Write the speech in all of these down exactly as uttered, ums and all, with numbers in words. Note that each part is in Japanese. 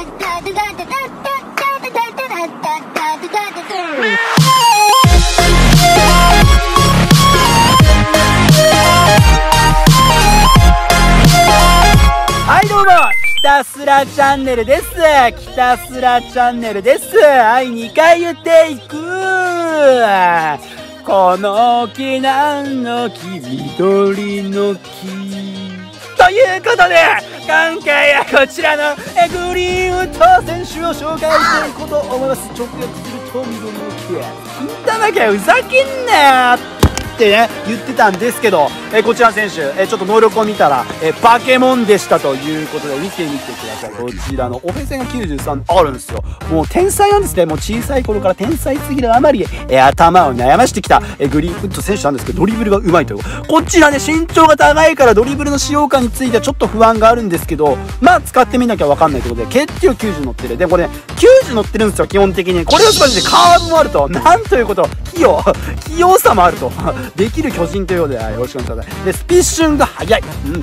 はいどうも、きたすらチャンネルです。きたすらチャンネルです。はい、にかい言っていく。この木なんの木、緑の木ということで、今回はこちらのグリーンウッド選手を紹介していこうと思います。直訳すると緑の木、聞いただけふざけんなよってね言ってたんですけど、えこちらの選手、えちょっと能力を見たらえバケモンでしたということで、見てみてください。こちらのオフェンスがきゅうじゅうさんあるんですよ。もう天才なんですね。もう小さい頃から天才すぎるあまりえ頭を悩ましてきたえグリーンウッド選手なんですけど、ドリブルがうまいという。こちらね、身長が高いからドリブルの使用感についてはちょっと不安があるんですけど、まあ使ってみなきゃ分かんないということで、決定をきゅうじゅう乗ってる。でもこれ、ね、きゅうじゅう乗ってるんですよ、基本的に。これをすばらしい。カーブもあると。なんということ。器用。器用さもあると。できる巨人ということで、よろしくお願いします。で、スピッシュンが速い。うん。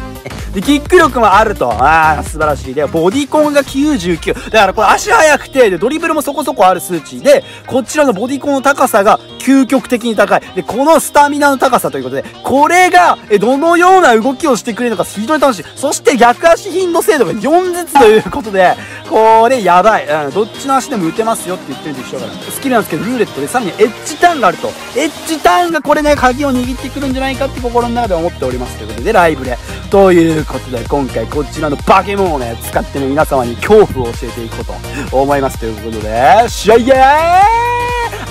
で、キック力もあると。ああ、素晴らしい。で、ボディコンがきゅうじゅうきゅう。だからこれ足速くて、で、ドリブルもそこそこある数値。で、こちらのボディコンの高さが究極的に高い。で、このスタミナの高さということで、これが、え、どのような動きをしてくれるのか非常に楽しい。そして逆足頻度精度がよんずつということで、これやばい。うん、どっちの足でも打てますよって言ってるんでしょうから。スキルなんですけど、ルーレットでさらにエッジターンがあると。エッジターンがこれね、鍵を握ってくるんじゃないかって心の中で思っておりますということで、ライブでということで、今回こちらのバケモンをね使ってね、皆様に恐怖を教えていこうと思いますということで、試合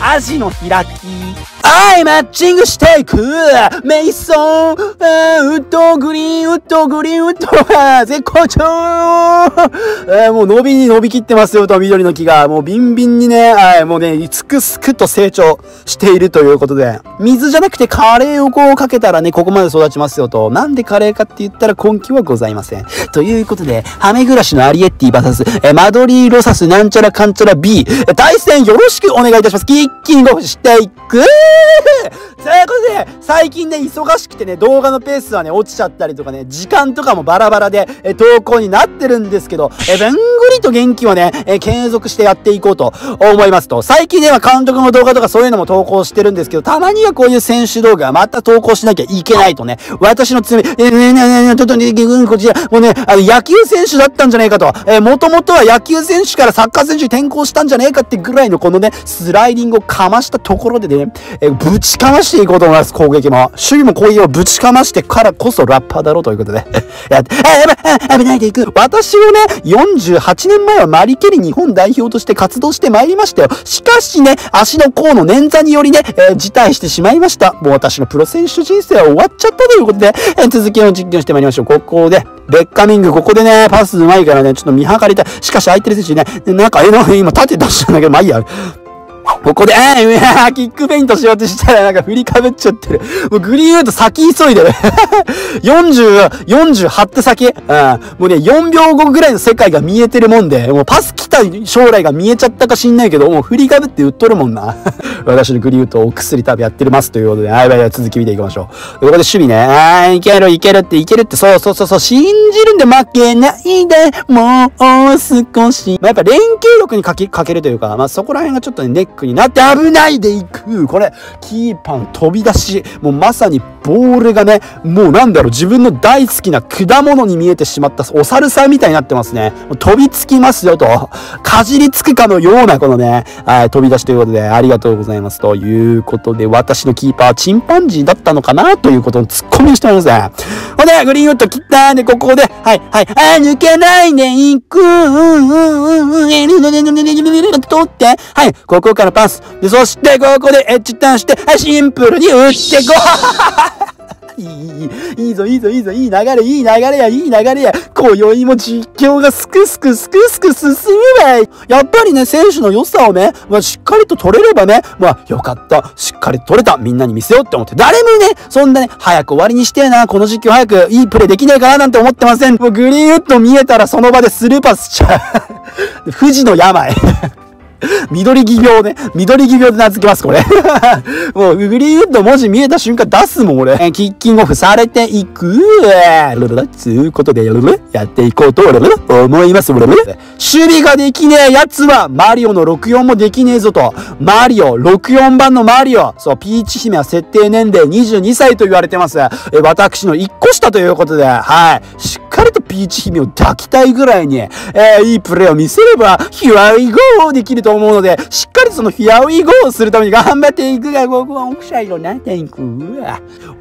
アジの開き、はい、マッチングしていくメイソンウッド、グリーンウッド、グリーンウッドは絶好調。えー、もう伸びに伸びきってますよと、緑の木がもうビンビンにね、はい、もうねすくすくと成長しているということで、水じゃなくてカレーをこうかけたらね、ここまで育ちますよと。なんでカレーかって言ったら根拠はございませんということで、ハメ暮らしのアリエッティバサスえマドリーロサスなんちゃらかんちゃら B、 対戦よろしくお願いいたします。キッキングしていく。ということで、最近ね、忙しくてね、動画のペースはね、落ちちゃったりとかね、時間とかもバラバラで、え、投稿になってるんですけど、え、ぶんぐりと元気をね、え、継続してやっていこうと思いますと。最近では監督の動画とかそういうのも投稿してるんですけど、たまにはこういう選手動画、また投稿しなきゃいけないとね、私の罪、え、ねえねえねえ、ちょっとね、こちら、もうね、あの、野球選手だったんじゃねえかと、え、もともとは野球選手からサッカー選手に転向したんじゃねえかってぐらいのこのね、スライディングをかましたところでね、え、ぶちかましていこうと思います。攻撃も。守備も攻撃をぶちかましてからこそラッパーだろうということで。やって、あ、やばい、危ないでいく。私もね、よんじゅうはちねんまえはマリケリ日本代表として活動してまいりましたよ。しかしね、足の甲の捻挫によりね、えー、辞退してしまいました。もう私のプロ選手人生は終わっちゃったということで、えー、続きを実験してまいりましょう。ここで、ベッカミング、ここでね、パスうまいからね、ちょっと見計りたい。しかし相手の選手ね、なんか、えー、今縦出したんだけど、まあいいや。ここで、えー、キックフェイントしようとしたらなんか振りかぶっちゃってる。もうグリーンウッド先急いでる。よんじゅう、よんじゅうはちって先、うん、もうね、よんびょうごぐらいの世界が見えてるもんで、もうパス来た将来が見えちゃったか知んないけど、もう振りかぶって打っとるもんな。私のグリーンウッドをお薬食べやってますということで、はいはいはい、続き見ていきましょう。ここで守備ね、あー、いけるいけるっていけるって、そうそうそう、そう信じるんで負けないで、もう少し。まあ、やっぱ連携力にかけ、かけるというか、まあ、そこら辺がちょっとね、ネックになって危ないでいく。これ、キーパン飛び出し、もうまさにボールがね、もうなんだろう、自分の大好きな果物に見えてしまった、お猿さんみたいになってますね。飛びつきますよと、かじりつくかのようなこのね、はい、飛び出しということで、ありがとうございます。ということで、私のキーパーはチンパンジーだったのかなということを突っ込みにしておりますね。ほんで、グリーンウッド切ったーで、ここで、はい、はい、あ、抜けないでいく、うんうんうんうん、え、ぬぬぬぬぬぬぬぬ、取って、はい、ここからパス。で、そして、ここでエッジターンして、はい、シンプルに打ってゴーいい、いい、いいぞ、いいぞ、いいぞ、いい流れ、いい流れや、いい流れや。今宵も実況がすくすくすくすく進むわい。やっぱりね、選手の良さをね、まあ、しっかりと取れればね、まあ、よかった。しっかりと取れた。みんなに見せようって思って。誰もね、そんなね、早く終わりにしてえな。この実況早くいいプレイできないかななんて思ってません。もうグリーンウッド見えたらその場でスルーパスしちゃう。富士の病。緑木病ね。緑木病で名付けます、これ。もう、グリーンウッド文字見えた瞬間出すもん、俺。キッキンオフされていく。つうことで、やっていこうと、思います。守備ができねえ奴は、マリオのろくじゅうよんもできねえぞと。マリオ、ろくじゅうよんばんのマリオ。そう、ピーチ姫は設定年齢にじゅうにさいと言われてます。え、私のいっこしたということで、はい。しっかりとピーチ姫を抱きたいぐらいに、えー、いいプレーを見せれば、Here we go! できると思うので、しっかりその Here we go! するために頑張っていくが、僕はオクシャイロな、テンク。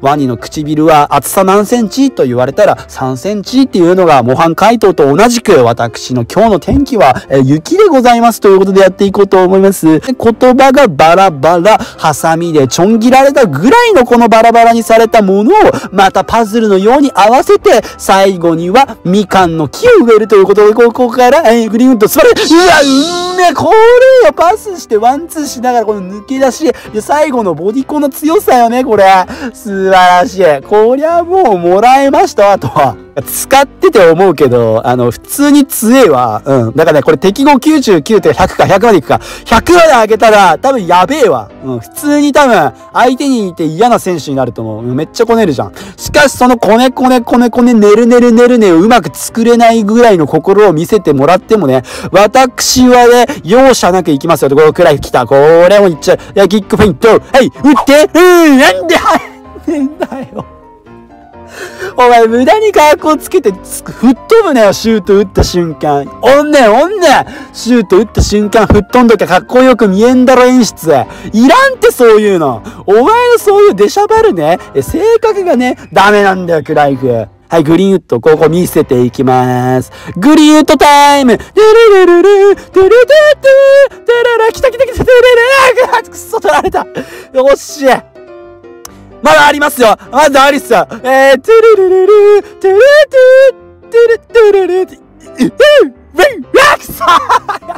ワニの唇は厚さ何センチと言われたらさんセンチっていうのが模範解答と同じく、私の今日の天気は、えー、雪でございますということでやっていこうと思います。言葉がバラバラ、ハサミでちょん切られたぐらいのこのバラバラにされたものを、またパズルのように合わせて、最後にはみかんの木を植えるということで、ここから、えー、グリーンウッド座る。うわ、うんね、これよ、パスしてワンツーしながらこの抜け出し、で、最後のボディコンの強さよね、これ。素晴らしい。こりゃもうもらえました、あとは。使ってて思うけど、あの、普通に杖は、うん。だからね、これ適合きゅうじゅうきゅうってひゃくかひゃくまでいくか。ひゃくまで上げたら、多分やべえわ。うん。普通に多分、相手にいて嫌な選手になると思う。めっちゃこねるじゃん。しかし、そのこねこねこねこねねるねるねるねをうまく作れないぐらいの心を見せてもらってもね、私はね、容赦なくいきますよ。これくらい来た。これもいっちゃう。いや、キックフェイント。はい、打って、うん、なんで入ってんだよ。お前、無駄に格好つけて、吹っ飛ぶなよ、シュート打った瞬間。おんねん、おんねん。シュート打った瞬間、吹っ飛んどきゃかっこよく見えんだろ、演出。いらんって、そういうの。お前のそういう出しゃばるね、性格がね、ダメなんだよ、クライフ。はい、グリーンウッド、ここ見せていきます。グリーンウッドタイム。てるるるる、てるてて、てるる、来た来た来た、てるるる、くそ、取られた。惜しい。まだありますよ。まだありっすよ。えー、トゥルルルルー、トゥルトゥー、トゥルトゥルルー、トゥルルルー、くそー！ちょっ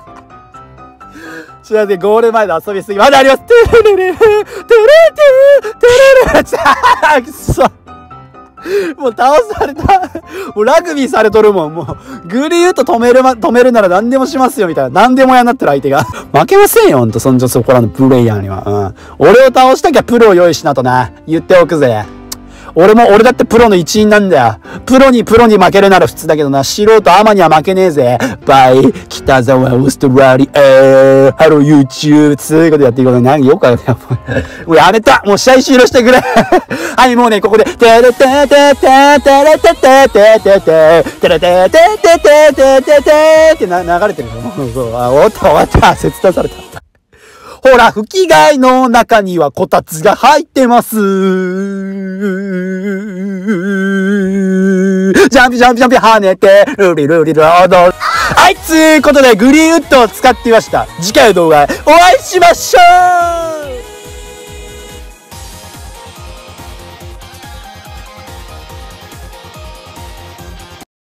と待って、ゴール前で遊びすぎ。まだあります。トゥルルルルー、トゥルトゥー、トゥルルルー、くそー！もう倒された。もうラグビーされとるもん。もう、グリーッと止める、ま、止めるなら何でもしますよ、みたいな。何でもやんなってる相手が。負けませんよ、ほんと。そんじょそこらのプレイヤーには。うん。俺を倒したきゃプロを用意しなとな。言っておくぜ。俺も、俺だってプロの一員なんだよ。プロにプロに負けるなら普通だけどな。素人アマには負けねえぜ。バイ、北沢、オーストラリア、ハロー、YouTube。つうことやっていこうね。なんかよくあるね。もうやめた。もう試合終了してくれ。はい、もうね、ここで。てれててててれててててててれてててててててって流れてるの。終わった、終わった。切断された。ほら、吹き替えの中にはこたつが入ってます。ジャンピジャンピジャンピ跳ねて、ルリルリルード。はい、つうことで、グリーンウッドを使ってみました。次回の動画、お会いしましょう。